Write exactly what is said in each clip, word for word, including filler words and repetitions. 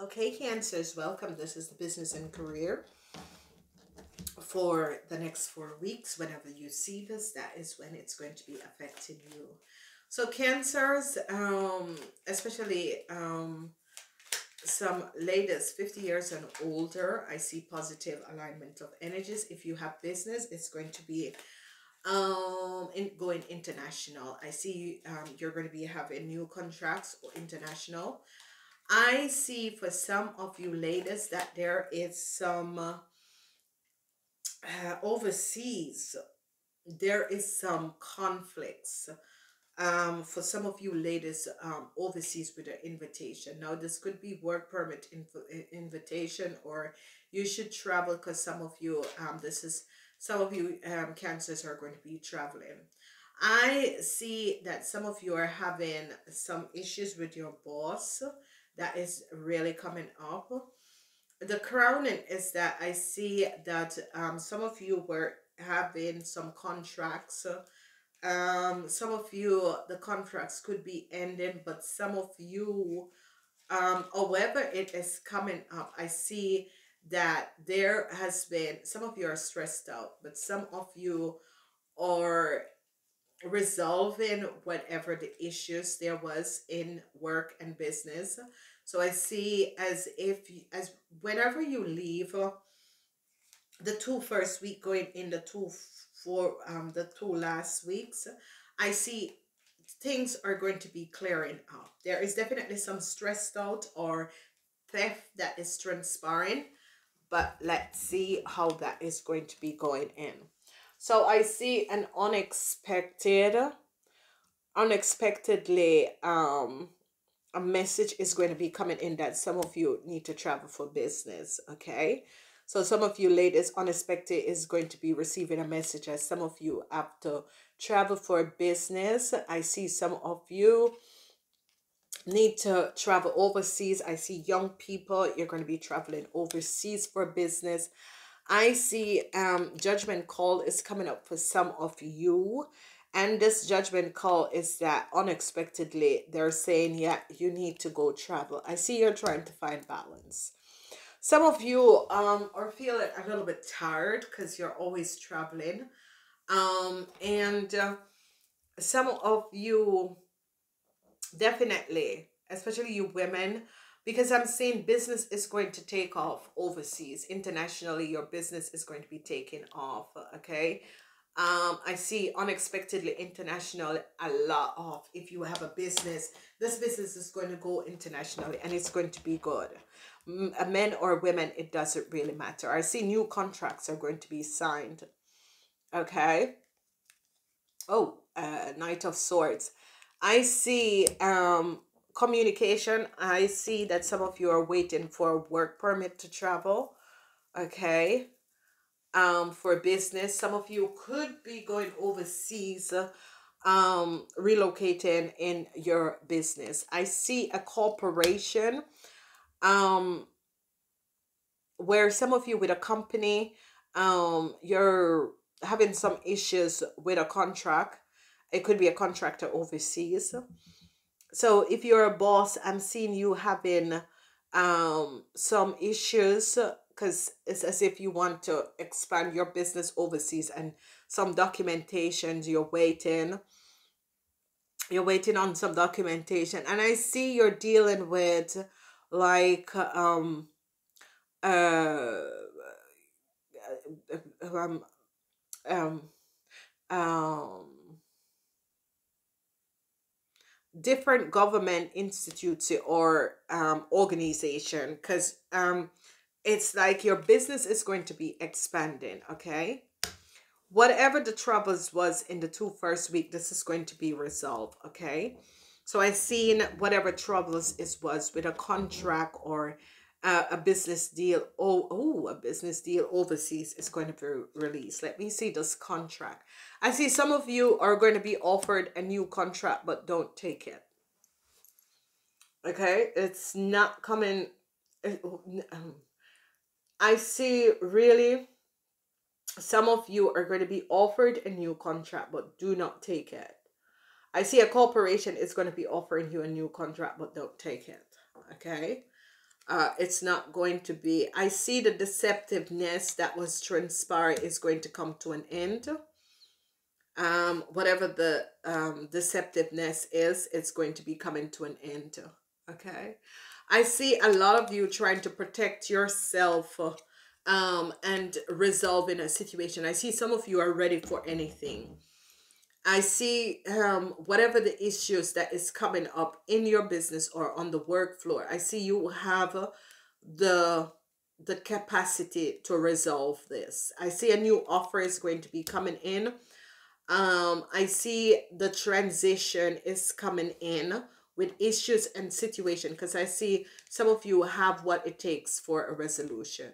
Okay, Cancers, welcome. This is the business and career for the next four weeks. Whenever you see this, that is when it's going to be affecting you. So Cancers, um, especially um, some ladies fifty years and older, I see positive alignment of energies. If you have business, it's going to be um in going international. I see um, you're going to be having new contracts or international. I see for some of you ladies that there is some uh, uh, overseas, there is some conflicts um, for some of you ladies um, overseas with an invitation. Now this could be work permit inv invitation, or you should travel, because some of you, um, this is, some of you um, Cancers are going to be traveling. I see that some of you are having some issues with your boss. That is really coming up. The crowning is that I see that um, some of you were having some contracts. Um, some of you, the contracts could be ending, but some of you, um, however it is coming up, I see that there has been, some of you are stressed out, but some of you are resolving whatever the issues there was in work and business. So I see as if you, as whenever you leave the two first week going in the two for um the two last weeks, I see things are going to be clearing up. There is definitely some stressed out or theft that is transpiring, but let's see how that is going to be going in. So I see an unexpected, unexpectedly, um, a message is going to be coming in that some of you need to travel for business, okay? So some of you ladies, unexpected is going to be receiving a message as some of you have to travel for business. I see some of you need to travel overseas. I see young people, you're going to be traveling overseas for business. I see um, judgment call is coming up for some of you, and this judgment call is that unexpectedly they're saying, yeah, you need to go travel. I see you're trying to find balance. Some of you um, are feeling a little bit tired because you're always traveling, um, and uh, some of you definitely, especially you women, because I'm saying business is going to take off overseas. Internationally, your business is going to be taking off, okay? Um, I see unexpectedly international a lot off. If you have a business, this business is going to go internationally and it's going to be good. Men or women, it doesn't really matter. I see new contracts are going to be signed, okay? Oh, uh, Knight of Swords. I see... Um, communication, I see that some of you are waiting for a work permit to travel, okay, um, for business. Some of you could be going overseas, um, relocating in your business. I see a corporation, um, where some of you with a company, um, you're having some issues with a contract. It could be a contractor overseas. So if you're a boss, I'm seeing you having um, some issues, because it's as if you want to expand your business overseas and some documentations you're waiting. You're waiting on some documentation. And I see you're dealing with like um, uh, um, um, um different government institutes or um, organization, because um, it's like your business is going to be expanding, okay? Whatever the troubles was in the two first week, this is going to be resolved, okay? So I've seen whatever troubles it was with a contract or uh, a business deal. Oh, oh, a business deal overseas is going to be released. Let me see this contract. I see some of you are going to be offered a new contract, but don't take it. Okay, it's not coming. I see really some of you are going to be offered a new contract, but do not take it. I see a corporation is going to be offering you a new contract, but don't take it. Okay. Uh, it's not going to be, I see the deceptiveness that was transpiring is going to come to an end. Um, whatever the um, deceptiveness is, it's going to be coming to an end. Okay. I see a lot of you trying to protect yourself um, and resolving a situation. I see some of you are ready for anything. I see um, whatever the issues that is coming up in your business or on the work floor, I see you have the, the capacity to resolve this. I see a new offer is going to be coming in. Um, I see the transition is coming in with issues and situation, because I see some of you have what it takes for a resolution.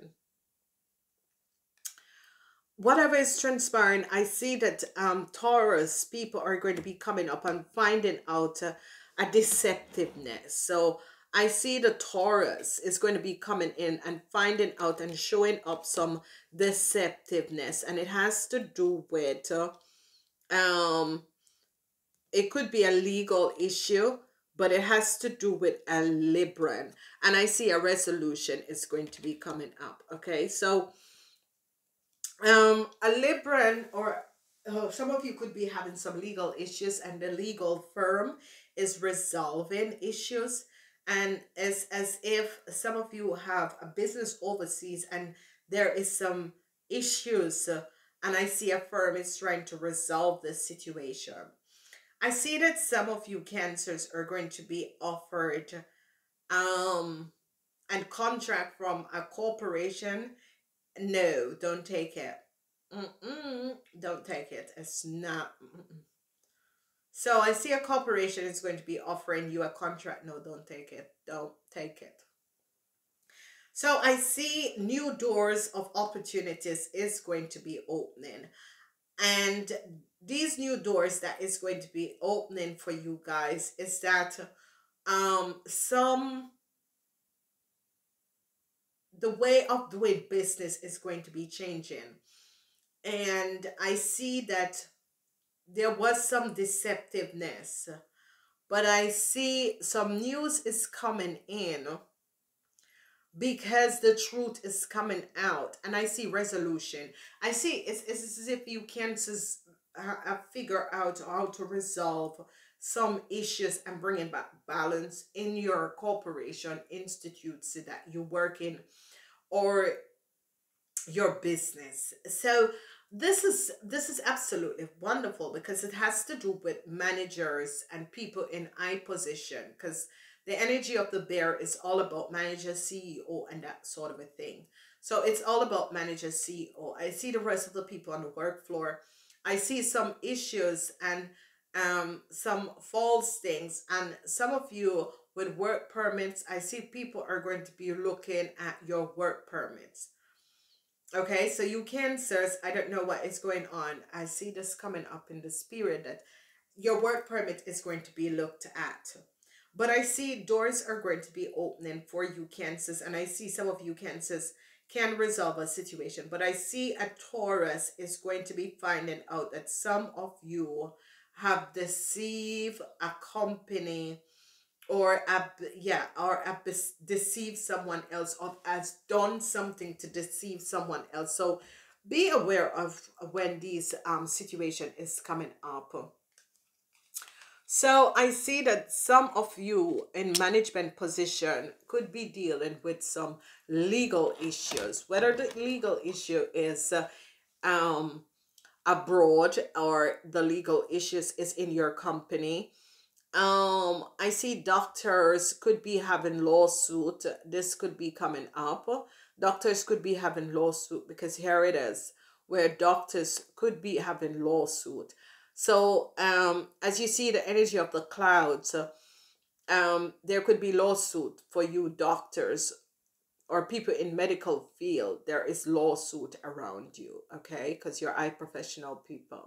Whatever is transpiring, I see that um, Taurus people are going to be coming up and finding out uh, a deceptiveness. So I see the Taurus is going to be coming in and finding out and showing up some deceptiveness. And it has to do with, uh, um, it could be a legal issue, but it has to do with a Libran. And I see a resolution is going to be coming up. Okay, so Um, a Libran, or oh, some of you could be having some legal issues, and the legal firm is resolving issues. And it's as if some of you have a business overseas and there is some issues, and I see a firm is trying to resolve this situation. I see that some of you Cancers are going to be offered um, a contract from a corporation. No, don't take it. Mm-mm, don't take it. It's not. Mm-mm. So I see a corporation is going to be offering you a contract. No, don't take it. Don't take it. So I see new doors of opportunities is going to be opening. And these new doors that is going to be opening for you guys is that um, some... the way of doing business is going to be changing. And I see that there was some deceptiveness, but I see some news is coming in because the truth is coming out. And I see resolution. I see it's, it's as if you can just uh, figure out how to resolve some issues and bringing back balance in your corporation, institutes that you work in, or your business. So this is this is absolutely wonderful, because it has to do with managers and people in high position, because the energy of the bear is all about manager, C E O, and that sort of a thing. So it's all about manager, C E O. I see the rest of the people on the work floor. I see some issues and Um, some false things, and some of you with work permits, I see people are going to be looking at your work permits. Okay, so you Cancers, I don't know what is going on. I see this coming up in the spirit that your work permit is going to be looked at. But I see doors are going to be opening for you Cancers, and I see some of you Cancers can resolve a situation. But I see a Taurus is going to be finding out that some of you have deceived a company, or a, yeah, or a deceive someone else, or has done something to deceive someone else. So be aware of when these um situation is coming up. So I see that some of you in management position could be dealing with some legal issues, whether the legal issue is uh, um. abroad, or the legal issues is in your company. Um, I see doctors could be having lawsuit. This could be coming up. Doctors could be having lawsuit, because here it is, where doctors could be having lawsuit. So um, as you see the energy of the clouds, um, there could be lawsuit for you doctors or people in medical field. There is lawsuit around you, okay? Because you're high professional people.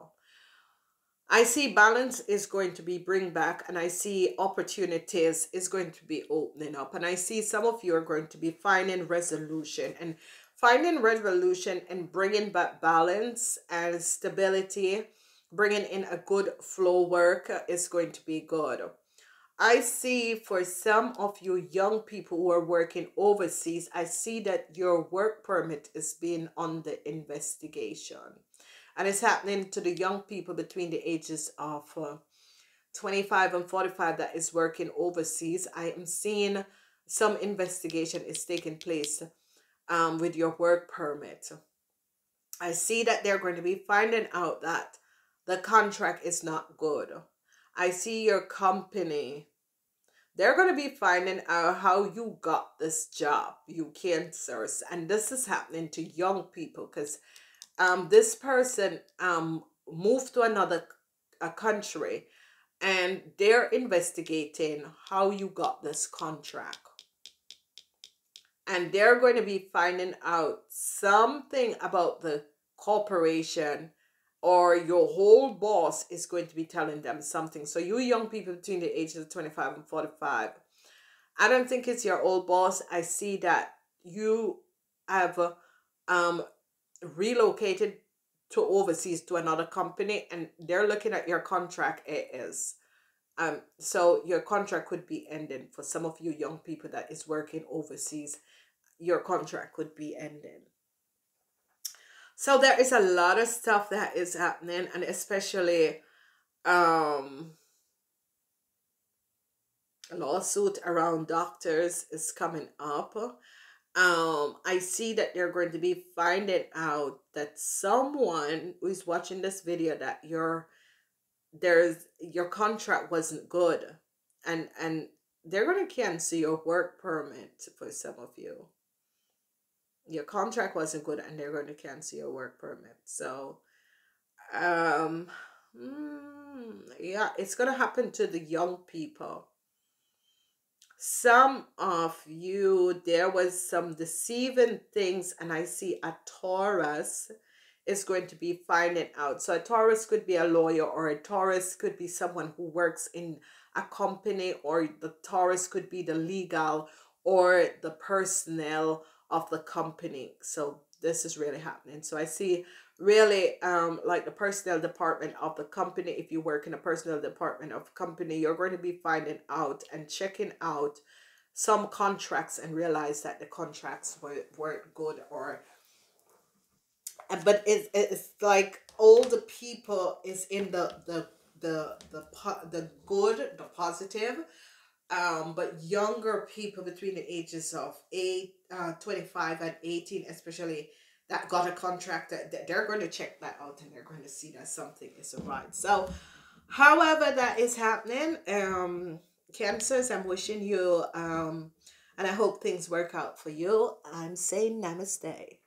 I see balance is going to be bring back, and I see opportunities is going to be opening up. And I see some of you are going to be finding resolution, and finding resolution and bringing back balance and stability, bringing in a good flow work is going to be good. I see for some of you young people who are working overseas, I see that your work permit is being under investigation. And it's happening to the young people between the ages of uh, twenty-five and forty-five that is working overseas. I am seeing some investigation is taking place um, with your work permit. I see that they're going to be finding out that the contract is not good. I see your company, they're going to be finding out how you got this job, you cancers. And this is happening to young people because um, this person um, moved to another a country and they're investigating how you got this contract. And they're going to be finding out something about the corporation, or your whole boss is going to be telling them something. So you young people between the ages of twenty-five and forty-five, I don't think it's your old boss. I see that you have um, relocated to overseas to another company and they're looking at your contract. It is. Um, so your contract could be ending. For some of you young people that is working overseas, your contract could be ending. So there is a lot of stuff that is happening, and especially um, a lawsuit around doctors is coming up. Um, I see that they're going to be finding out that someone who is watching this video that your there's your contract wasn't good, and and they're going to cancel your work permit for some of you. Your contract wasn't good and they're going to cancel your work permit. So, um, yeah, it's going to happen to the young people. Some of you, there was some deceiving things, and I see a Taurus is going to be finding out. So a Taurus could be a lawyer, or a Taurus could be someone who works in a company, or the Taurus could be the legal or the personnel of the company. So this is really happening. So I see really um like the personnel department of the company. If you work in a personnel department of company, you're going to be finding out and checking out some contracts and realize that the contracts were, weren't good, or but it's, it's like all the people is in the the the the the, the good, the positive. Um, but younger people between the ages of eight, uh, twenty-five and eighteen, especially that got a contract, that they're going to check that out and they're going to see that something is alright. So, however that is happening, um, Cancers, I'm wishing you, um, and I hope things work out for you. I'm saying namaste.